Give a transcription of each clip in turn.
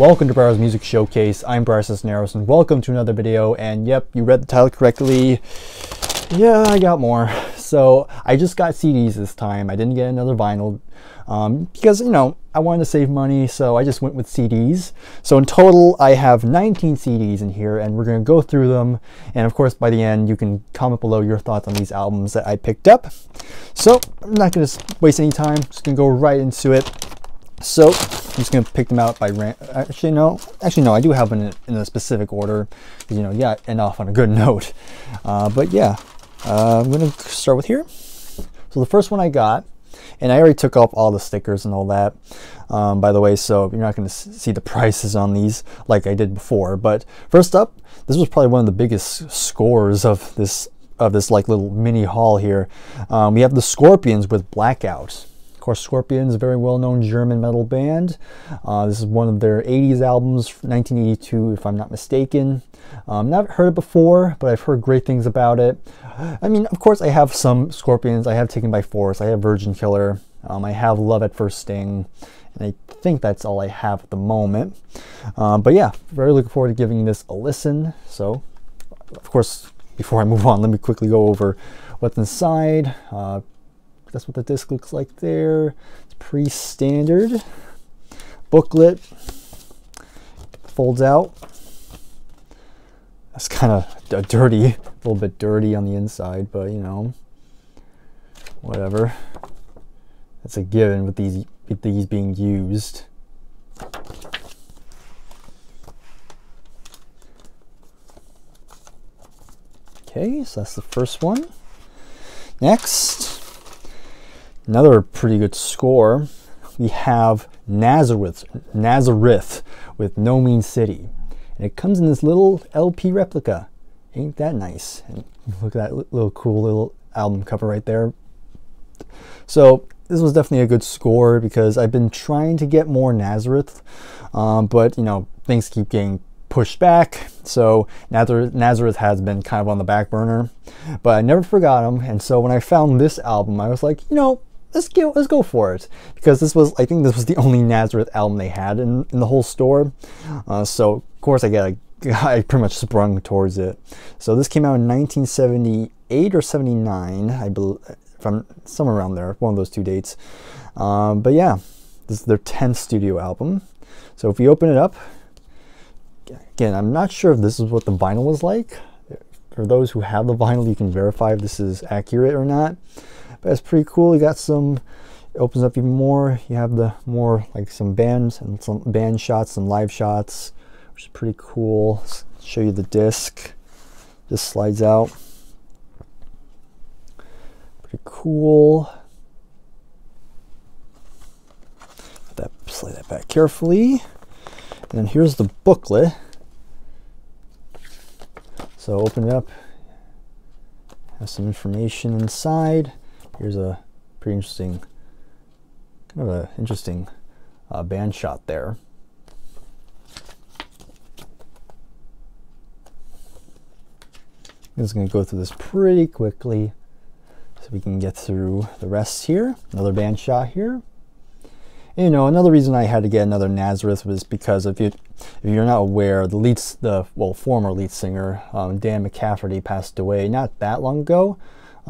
Welcome to Bryer's Music Showcase. I'm Bryer Sisneros and welcome to another video. And yep, you read the title correctly. Yeah, I got more. So I just got CDs this time. I didn't get another vinyl because, you know, I wanted to save money. So I just went with CDs. So in total, I have 19 CDs in here and we're going to go through them. And of course, by the end, you can comment below your thoughts on these albums that I picked up. So I'm not going to waste any time. Just going to go right into it. So I'm just going to pick them out by rank. Actually, no, I do have them in a specific order, because, you know, yeah, end off on a good note. But yeah, I'm going to start with here. So the first one I got, and I already took off all the stickers and all that, by the way, so you're not going to see the prices on these like I did before. But first up, this was probably one of the biggest scores of this like little mini haul here. We have the Scorpions with Blackout. Of course, Scorpions, a very well-known German metal band. This is one of their 80s albums, 1982, if I'm not mistaken. Not heard it before, but I've heard great things about it. I mean, of course, I have some Scorpions. I have Taken by Force. I have Virgin Killer. I have Love at First Sting. And I think that's all I have at the moment. But yeah, very looking forward to giving this a listen. So, of course, before I move on, let me quickly go over what's inside. That's what the disc looks like there. It's pretty standard. Booklet. Folds out. That's kind of dirty. A little bit dirty on the inside, but, you know, whatever. That's a given with these being used. Okay, so that's the first one. Next. Another pretty good score. We have Nazareth with No Mean City. And it comes in this little LP replica. Ain't that nice? And look at that little cool little album cover right there. So this was definitely a good score because I've been trying to get more Nazareth, but, you know, things keep getting pushed back. So Nazareth has been kind of on the back burner, but I never forgot him. And so when I found this album, I was like, you know, let's go for it, because this was, I think this was the only Nazareth album they had in the whole store. So of course I pretty much sprung towards it. So this came out in 1978 or 79, I believe, from somewhere around there, one of those two dates. But yeah, this is their 10th studio album. So if we open it up, again, I'm not sure if this is what the vinyl was like. For those who have the vinyl, you can verify if this is accurate or not. But it's pretty cool. You got some, it opens up even more. You have the more like some bands and some band shots, some live shots, which is pretty cool. Let's show you the disc. This slides out. Pretty cool. Put that, slide that back carefully. And here's the booklet. So open it up. Has some information inside. Here's a pretty interesting, kind of a interesting band shot there. I'm just gonna go through this pretty quickly so we can get through the rest here. Another band shot here. You know, another reason I had to get another Nazareth was because if you're not aware, the former lead singer, Dan McCafferty, passed away not that long ago.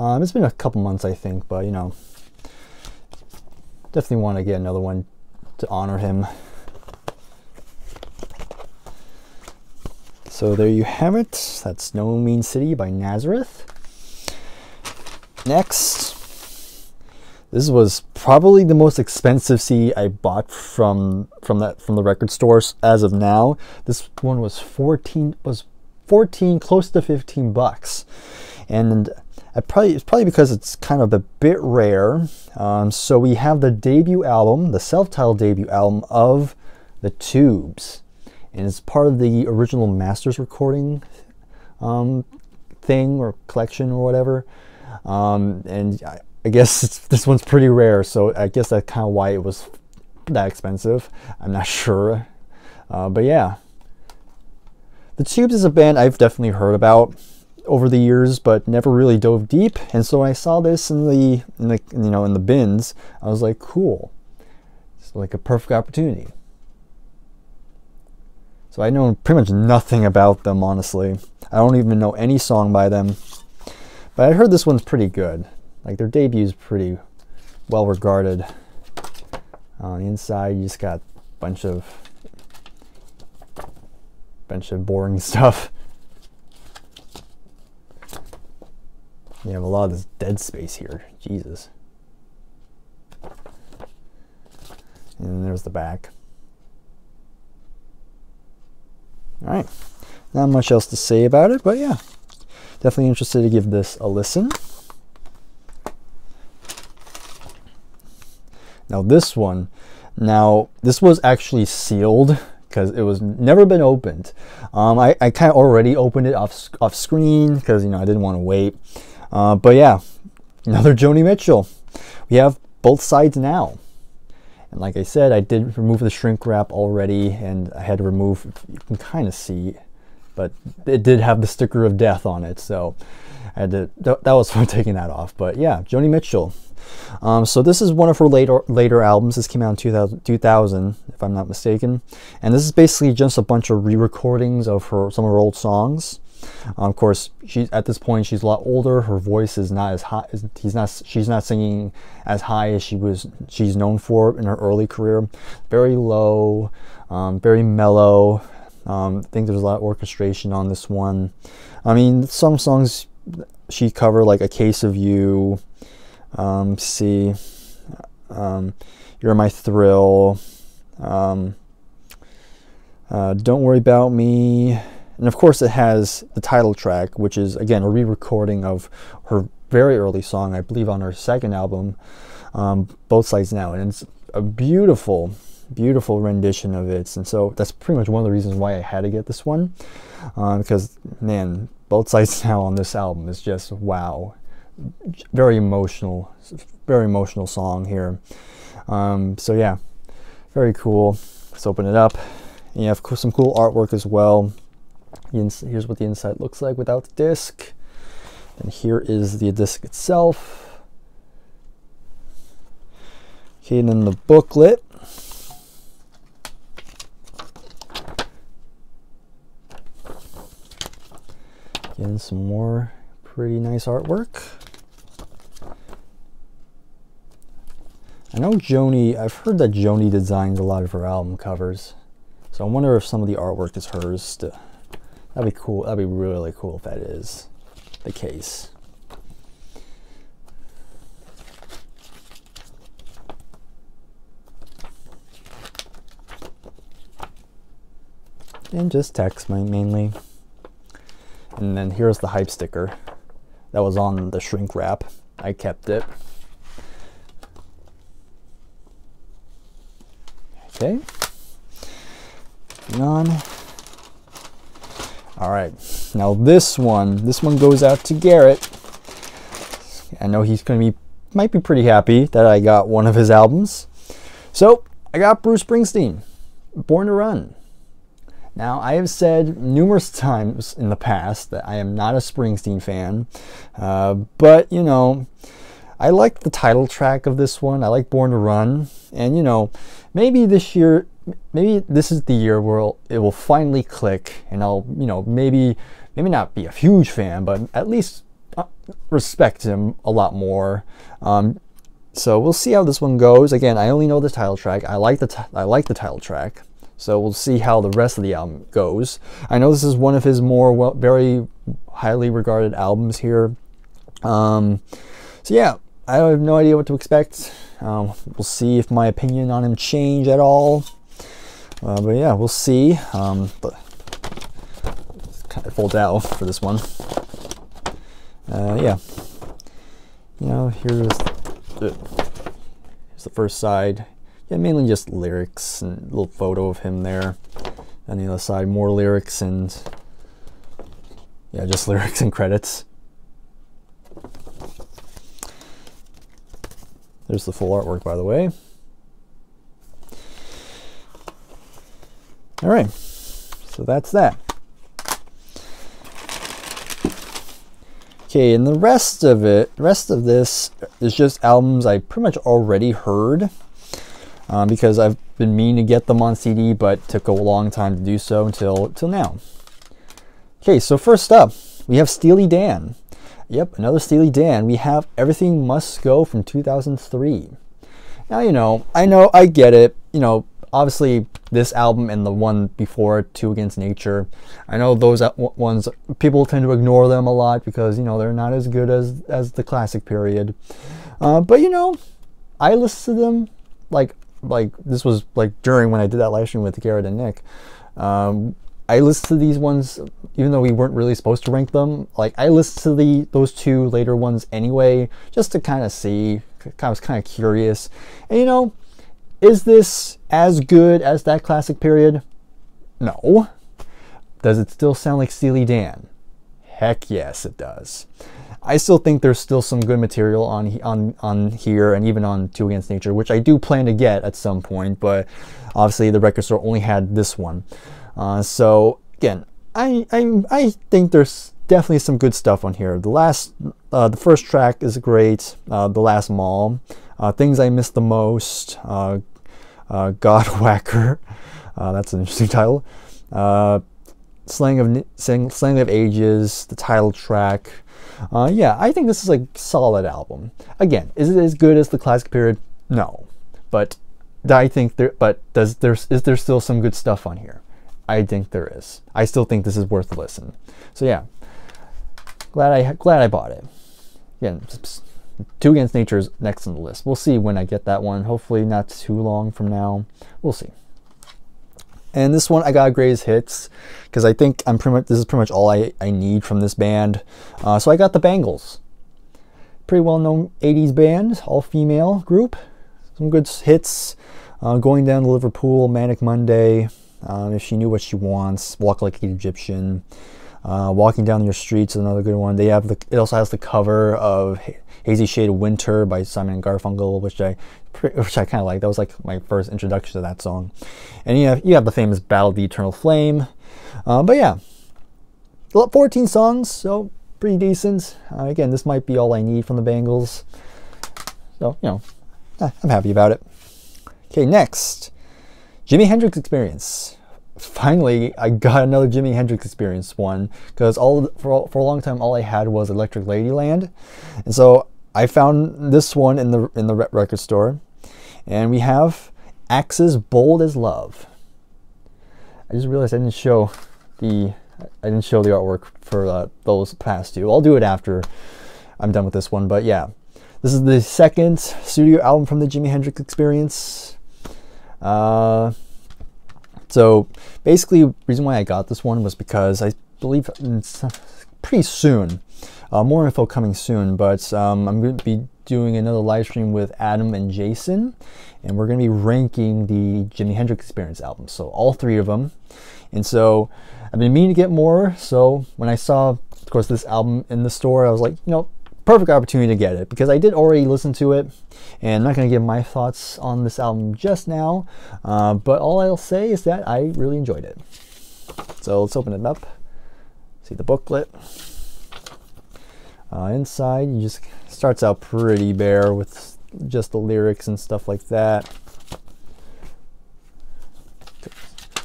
It's been a couple months, I think, but, you know, definitely want to get another one to honor him. So there you have it. That's No Mean City by Nazareth. Next. This was probably the most expensive CD I bought from the record stores as of now. This one was close to $15, and it's probably because it's kind of a bit rare. So we have the debut album, the self-titled debut album of The Tubes, and it's part of the original Masters recording thing or collection or whatever, and I guess this one's pretty rare, so I guess that's kind of why it was that expensive. I'm not sure, but yeah. The Tubes is a band I've definitely heard about over the years, but never really dove deep. And so when I saw this in the bins, I was like, cool. It's like a perfect opportunity. So I know pretty much nothing about them, honestly. I don't even know any song by them. But I heard this one's pretty good. Like, their debut's pretty well regarded. On the inside, you just got a bunch of boring stuff. You have a lot of this dead space here. Jesus. And there's the back. Alright. Not much else to say about it, but yeah. Definitely interested to give this a listen. Now this one. Now, this was actually sealed because it was never been opened. I kind of already opened it off screen because, you know, I didn't want to wait. But yeah, another Joni Mitchell. We have Both Sides Now. And like I said, I did remove the shrink wrap already, and I had to remove, you can kind of see, but it did have the sticker of death on it. So I had to, that was fun taking that off. But yeah, Joni Mitchell. So this is one of her later albums. This came out in 2000, if I'm not mistaken. And this is basically just a bunch of re-recordings of some of her old songs. Of course, at this point she's a lot older. Her voice is not as high. She's not singing as high as she's known for in her early career. Very low, very mellow. I think there's a lot of orchestration on this one. I mean, some songs she covered, like A Case of You. You're My Thrill. Don't Worry About Me. And of course it has the title track, which is, again, a re-recording of her very early song, I believe on her second album, Both Sides Now. And it's a beautiful, beautiful rendition of it. And so that's pretty much one of the reasons why I had to get this one. Because, man, Both Sides Now on this album is just, wow. Very emotional song here. So yeah, very cool. Let's open it up. And you have some cool artwork as well. Here's what the inside looks like without the disc, and here is the disc itself. Okay, and then the booklet. Again, some more pretty nice artwork. I know Joni, I've heard that Joni designs a lot of her album covers, so I wonder if some of the artwork is hers. That'd be cool. That'd be really cool if that is the case. And just text mainly. And then here's the hype sticker that was on the shrink wrap. I kept it. Okay. Hang on. All right, now this one goes out to Garrett. I know he's might be pretty happy that I got one of his albums. So I got Bruce Springsteen, Born to Run. Now I have said numerous times in the past that I am not a Springsteen fan, but you know, I like the title track of this one. I like Born to Run, and you know, maybe this year. Maybe this is the year where it will finally click, and I'll, you know, maybe not be a huge fan, but at least respect him a lot more. So we'll see how this one goes. Again, I only know the title track. I like the title track. So we'll see how the rest of the album goes. I know this is one of his more very highly regarded albums here. So yeah, I have no idea what to expect. We'll see if my opinion on him changed at all. But yeah, we'll see. But it's kind of folds out for this one. Yeah. You know, here's the first side. Yeah, mainly just lyrics and a little photo of him there. On the other side, more lyrics and... yeah, just lyrics and credits. There's the full artwork, by the way. All right, so that's that. Okay, and the rest of this is just albums I pretty much already heard. because I've been meaning to get them on CD, but took a long time to do so until now. Okay, so first up, we have Steely Dan. Yep, another Steely Dan. We have Everything Must Go from 2003. Now, you know, I get it. You know, obviously, this album and the one before, Two Against Nature, I know those ones, people tend to ignore them a lot because, you know, they're not as good as the classic period. But, you know, I listened to them, like this was, like, during when I did that live stream with Garrett and Nick. I listened to these ones, even though we weren't really supposed to rank them. Like, I listened to those two later ones anyway, just to kind of see. I was kind of curious. And, you know, is this as good as that classic period? No. Does it still sound like Steely Dan? Heck yes, it does. I still think there's still some good material on here, and even on Two Against Nature, which I do plan to get at some point, but obviously the record store only had this one. So again, I think there's definitely some good stuff on here. The first track is great. The Last Mall, Things I Miss the Most, Godwhacker, that's an interesting title. Slang of Ages, the title track. Yeah, I think this is a solid album. Again, is it as good as the classic period? No, but I think there. But is there still some good stuff on here? I think there is. I still think this is worth a listen. So yeah, glad I bought it. Yeah, Two Against Nature is next on the list. We'll see when I get that one. Hopefully not too long from now. We'll see. And this one I got greatest hits because I think this is pretty much all I need from this band. So I got the Bangles, pretty well known 80s band, all female group. Some good hits. Going Down to Liverpool, Manic Monday. If She Knew What She Wants, Walk Like an Egyptian, Walking Down Your Streets is another good one. They have it also has the cover of Hazy Shade of Winter by Simon & Garfunkel, which I kind of like. That was like my first introduction to that song. And you have the famous Battle of the Eternal Flame. But yeah, 14 songs, so pretty decent. Again, this might be all I need from the Bangles. So, you know, I'm happy about it. Okay, next. Jimi Hendrix Experience. Finally, I got another Jimi Hendrix Experience one because for a long time all I had was Electric Ladyland, and so I found this one in the record store, and we have Axis Bold as Love. I just realized I didn't show the artwork for those past two. I'll do it after I'm done with this one, but yeah, this is the second studio album from the Jimi Hendrix Experience. So basically the reason why I got this one was because I believe pretty soon, more info coming soon, but I'm going to be doing another live stream with Adam and Jason, and we're going to be ranking the Jimi Hendrix Experience album, so all three of them. And so I've been meaning to get more, so when I saw, of course, this album in the store, I was like, you know, perfect opportunity to get it, because I did already listen to it, and I'm not going to give my thoughts on this album just now, but all I'll say is that I really enjoyed it. So let's open it up, see the booklet. Inside, you just starts out pretty bare with just the lyrics and stuff like that.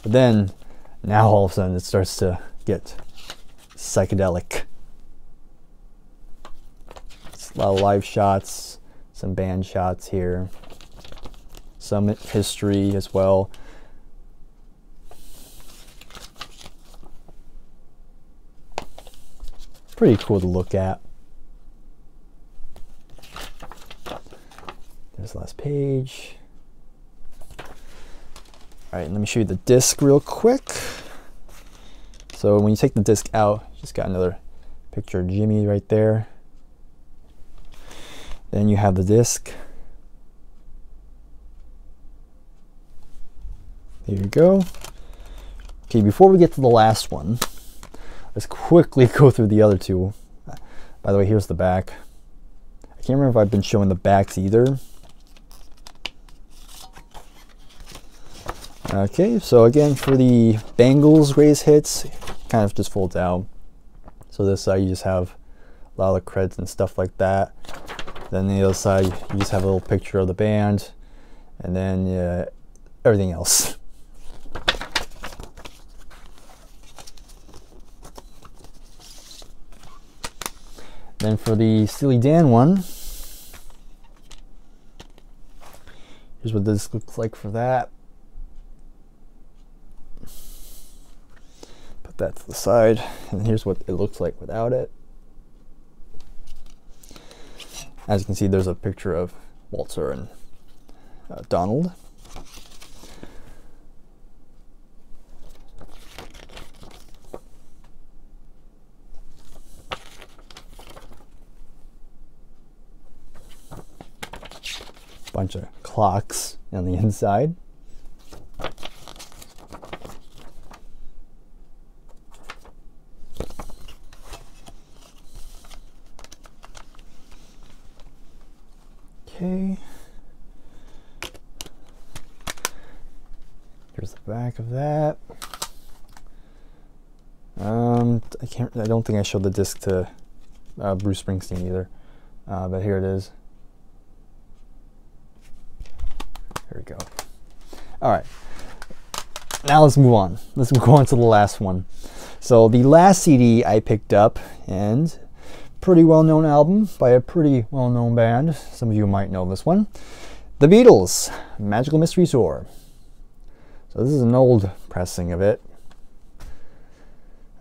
But then, now all of a sudden it starts to get psychedelic. A lot of live shots, some band shots here, some history as well. Pretty cool to look at. There's the last page. All right, let me show you the disc real quick. So when you take the disc out, you just got another picture of Jimmy right there. Then you have the disc. There you go. Okay, before we get to the last one, let's quickly go through the other two. By the way, here's the back. I can't remember if I've been showing the backs either. Okay, so again, for the Bangles Greatest Hits, kind of just folds out. So this side, you just have a lot of the creds and stuff like that. Then the other side, you just have a little picture of the band, and then everything else. Then for the Steely Dan one, here's what this looks like for that. Put that to the side, and here's what it looks like without it. As you can see, there's a picture of Walter and Donald. Bunch of clocks on the inside. Okay. Here's the back of that. I don't think I showed the disc to Bruce Springsteen either, but here it is. There we go. All right, now let's move on. Let's go on to the last one. So the last CD I picked up, and pretty well-known album by a pretty well-known band. Some of you might know this one. The Beatles, Magical Mystery Tour. So this is an old pressing of it.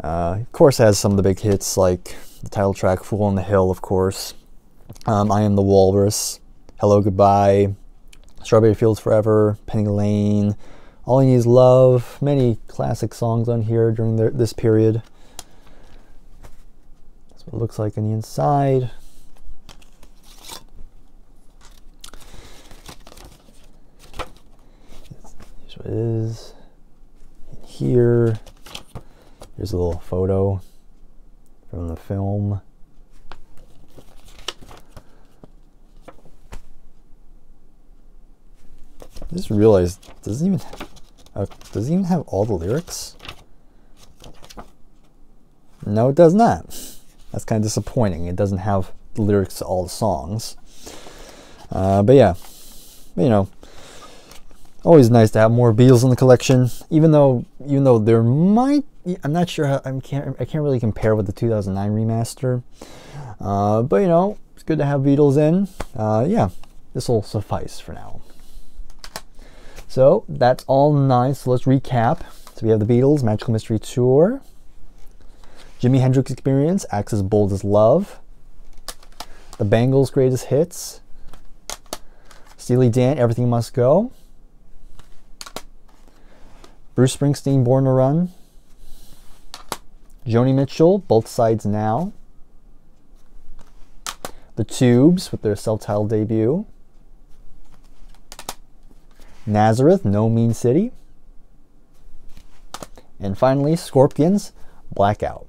Of course, it has some of the big hits like the title track, Fool on the Hill, of course. I Am the Walrus, Hello Goodbye, Strawberry Fields Forever, Penny Lane, All You Need Is Love, many classic songs on here during this period. That's what it looks like on the inside. Here's what it is. In here, here's a little photo from the film. I just realized does it even have all the lyrics? No, it does not. That's kind of disappointing. It doesn't have the lyrics to all the songs. But yeah, you know, always nice to have more Beatles in the collection. Even though there might, I'm not sure how, I can't really compare with the 2009 remaster. But you know, it's good to have Beatles in. Yeah, this will suffice for now. So that's all nice. So let's recap. So we have the Beatles, Magical Mystery Tour, Jimi Hendrix Experience, Axis Bold as Love, The Bangles' Greatest Hits, Steely Dan, Everything Must Go, Bruce Springsteen, Born to Run, Joni Mitchell, Both Sides Now, The Tubes with their self-titled debut, Nazareth, No Mean City, and finally Scorpions, Blackout.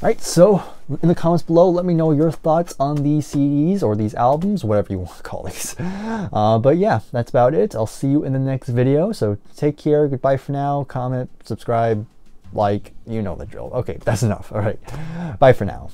Alright, so in the comments below, let me know your thoughts on these CDs or these albums, whatever you want to call these. But yeah, that's about it. I'll see you in the next video, so take care, goodbye for now, comment, subscribe, like, you know the drill. Okay, that's enough. Alright, bye for now.